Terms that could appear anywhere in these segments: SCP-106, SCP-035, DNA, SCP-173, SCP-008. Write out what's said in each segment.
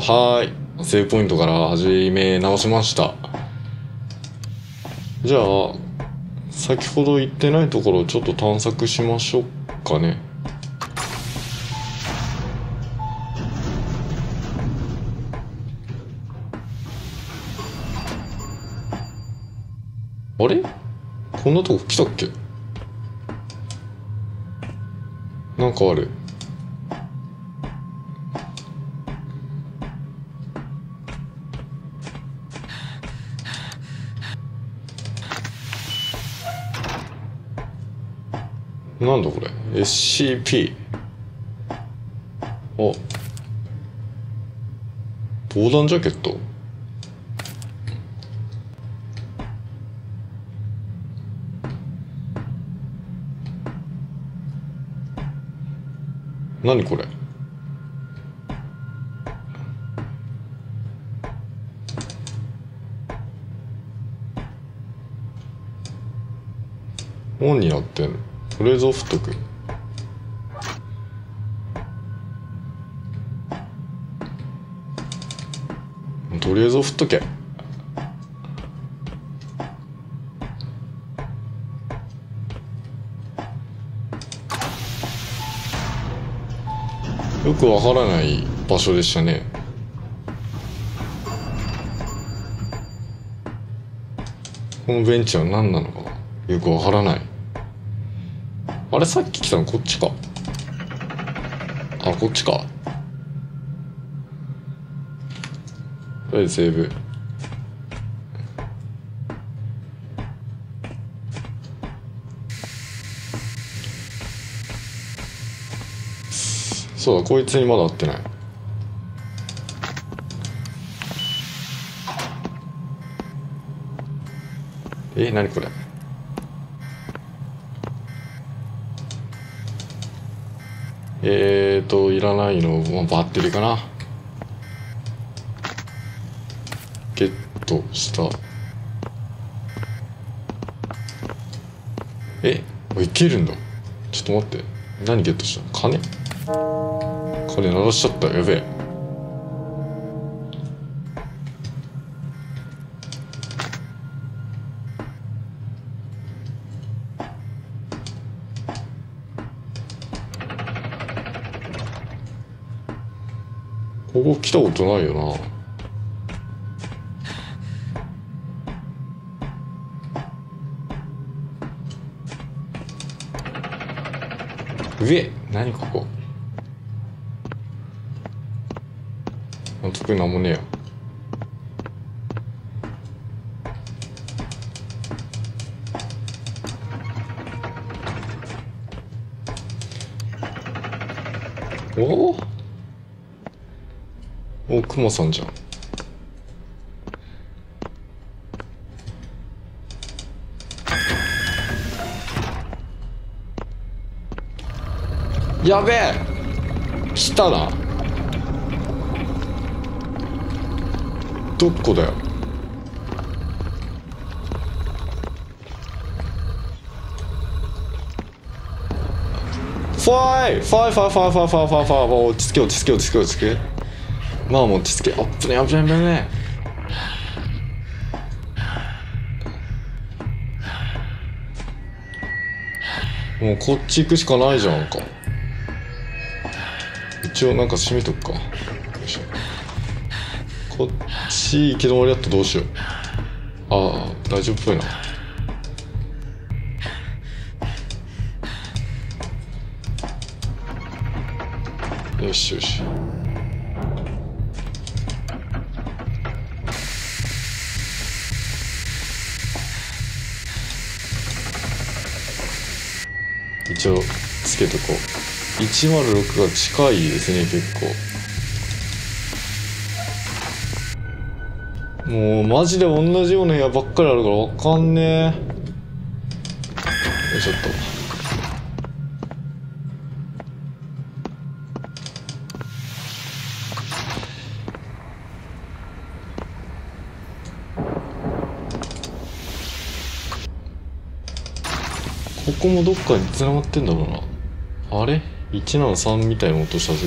はーい。セーブポイントから始め直しました。じゃあ、先ほど行ってないところをちょっと探索しましょうかね。あれ？こんなとこ来たっけ？なんかある。なんだこれ？ SCP。あ。防弾ジャケット？何これ？オンになってんの？とりあえずオフっとく。とりあえずオフっとけ。よくわからない場所でしたね。このベンチは何なのかよくわからない。あれ、さっき来たのこっちか。あ、こっちか。とりあえずセーブ。そうだ、こいつにまだ会ってない。何これ。いらないの、バッテリーかな。ゲットした。いけるんだ。ちょっと待って。何ゲットしたの？金？これ鳴らしちゃった。やべえ。ここ来たことないよな。上、何ここ。特になんもねえや。おお、クマさんじゃん。やべえ、来たな。どこだよ。ファイファイファイファイファイファイファイファイ、落ち着け落ち着け落ち着け落ち着け。まあ落ち着け。あっぶねあぶねあぶね。もうこっち行くしかないじゃんか。一応なんか閉めとくか。よいしょ。こっち行き止まりだったらどうしよう。ああ、大丈夫っぽいな。よしよし。一応つけとこう。106が近いですね、結構。もうマジで同じような部屋ばっかりあるからわかんねえ。ちょっとここもどっかに繋がってんだろうな。あれ？ 173みたいな音したぜ。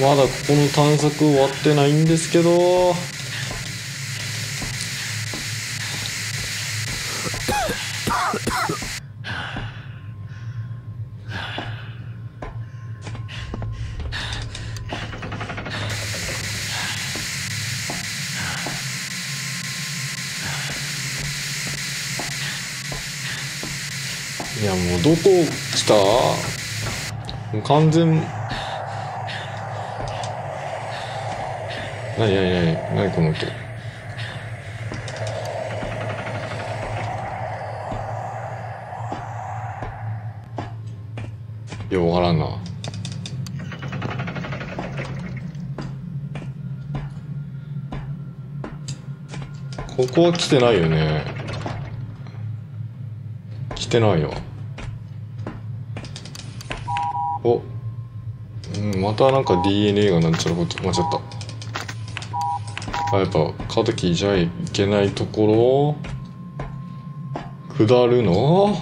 まだここの探索終わってないんですけど。いやもうどこ来た？もう完全。何この音。いやわからんな。ここは来てないよね。来てないよ。お、うん、またなんか DNA がなんちゃらこっち間違った。あ、やっぱカトキじゃいけないところ下るの。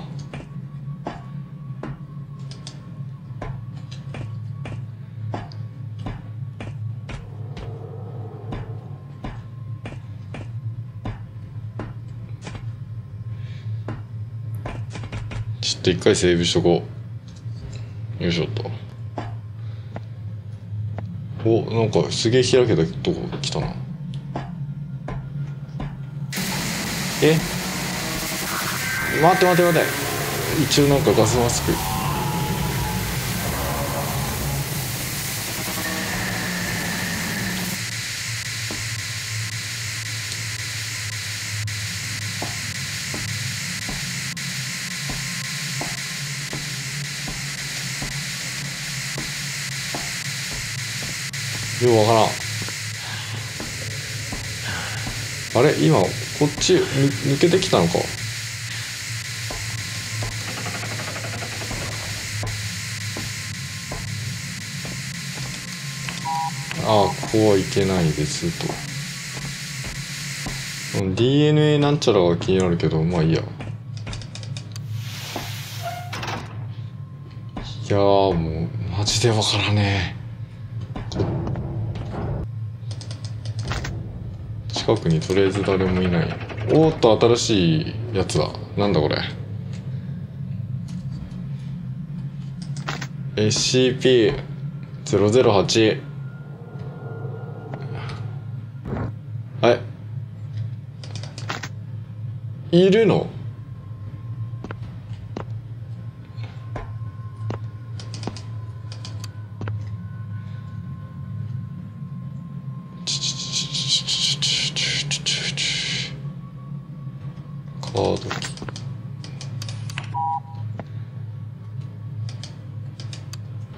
ちょっと一回セーブしとこう。よいしょっと。お、なんかすげえ開けたとこ来たな。え、待って一応なんかガスマスク。ようわからん。あれ、今こっち抜けてきたのか。ああ、ここはいけないですと。 DNA なんちゃらが気になるけど、まあいいや。いやー、もうマジでわからねえ。近くにとりあえず誰もいない。おーっと、新しいやつだ。なんだこれ。 SCP-008。 はい、いるの。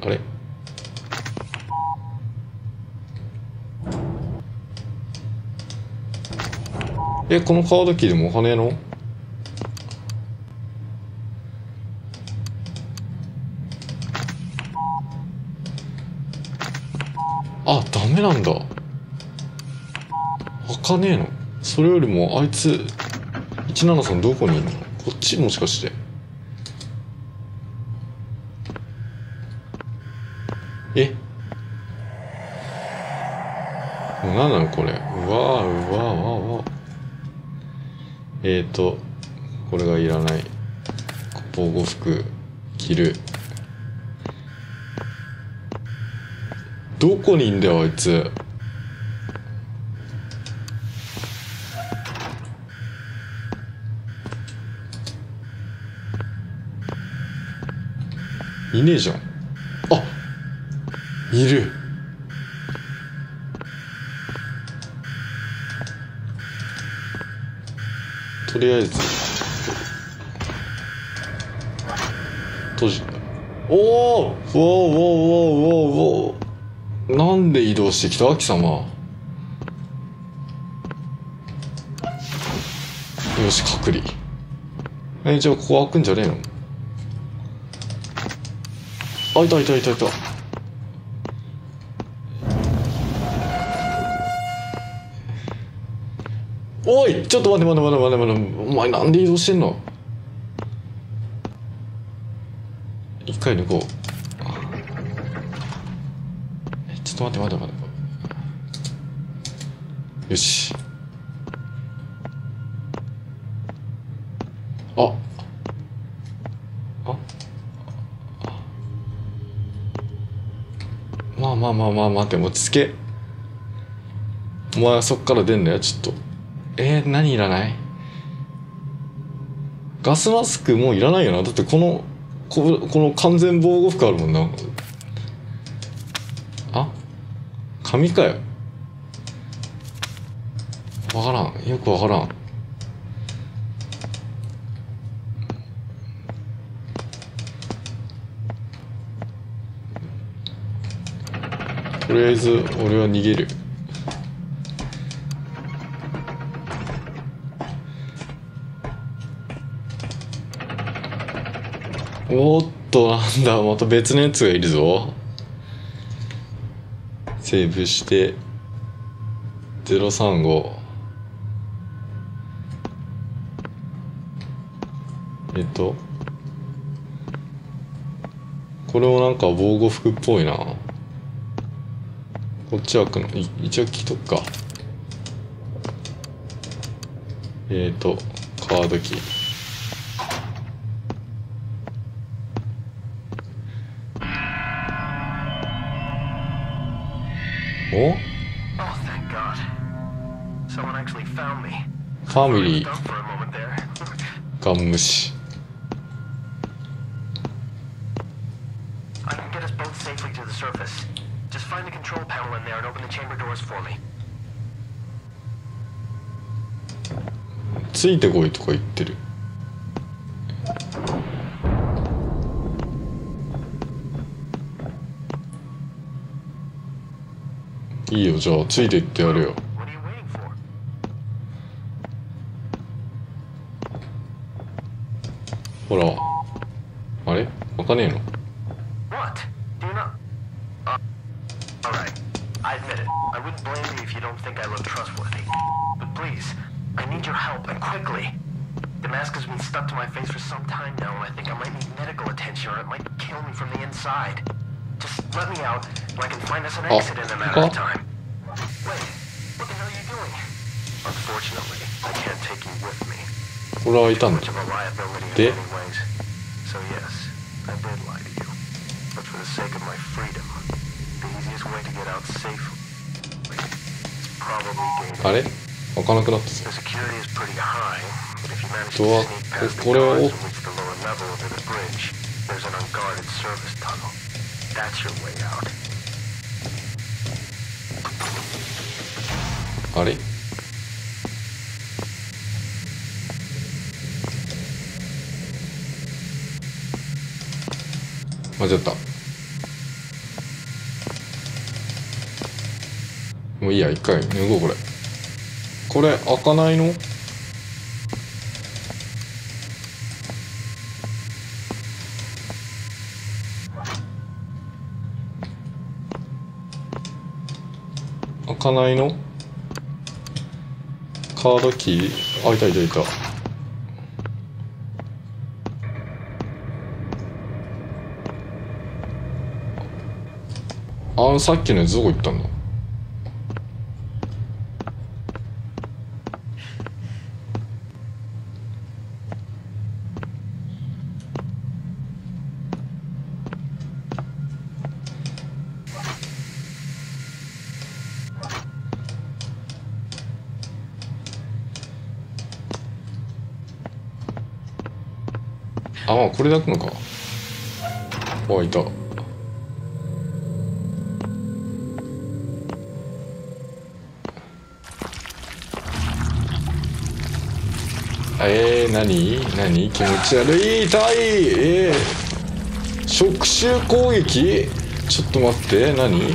あれ、え、このカードキーでもお金の。あ、ダメなんだ。開かねえの。それよりもあいつ173どこにいるの。こっち、もしかして。え、何なのこれ。うわ。これがいらない。防護服着る。どこにいんだよあいつ。いねえじゃん。あ、いる。とりあえず閉じた。おお、なんで移動してきた貴様。よし、隔離。じゃあここ開くんじゃねえの。あ、いたいたいたいた。おい、ちょっと待って待って待って待って待って、お前なんで移動してんの。一回抜こう。ちょっと待って待って待って。よし。まあまあまあ待て、落ち着け。お前はそっから出んのや、ちょっと。何いらない？ガスマスクもういらないよな。だってこの完全防護服あるもんな。あ？紙かよ。わからん。よくわからん。とりあえず俺は逃げる。おっと、なんだ、また別のやつがいるぞ。セーブして035。これもなんか防護服っぽいな。こっち開くの一応切っとくか。カードキー。お？ファミリー。ガン無視。ついてこいとか言ってる。いいよ、じゃあついていってやるよ。ほら、あれ開かねえの。これはいたんだ。で、あれ開かなくなったぞ。ドア、これはおっ、あれ間違った。もういいや、一回脱ごう。これ開かないの？開かないの？カードキー、あ、いたいたいた。あ、さっきのやつどこ行ったんだ。ああ、これで開くのか。あ、いた。何気持ち悪い、痛い。触手攻撃。ちょっと待って、何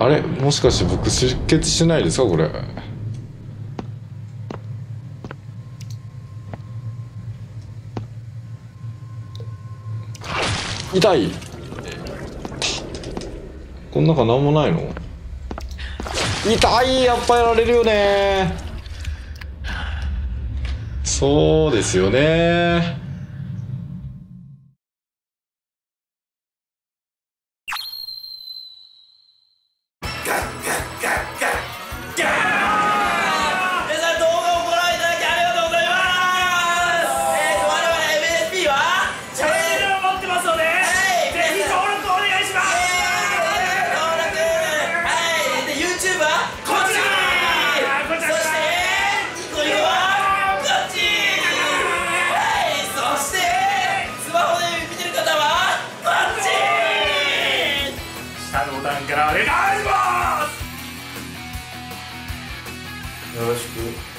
あれ、もしかして僕出血してないですかこれ。痛い。こん中なんもないの。痛い。やっぱやられるよね。そうですよね。よろしく。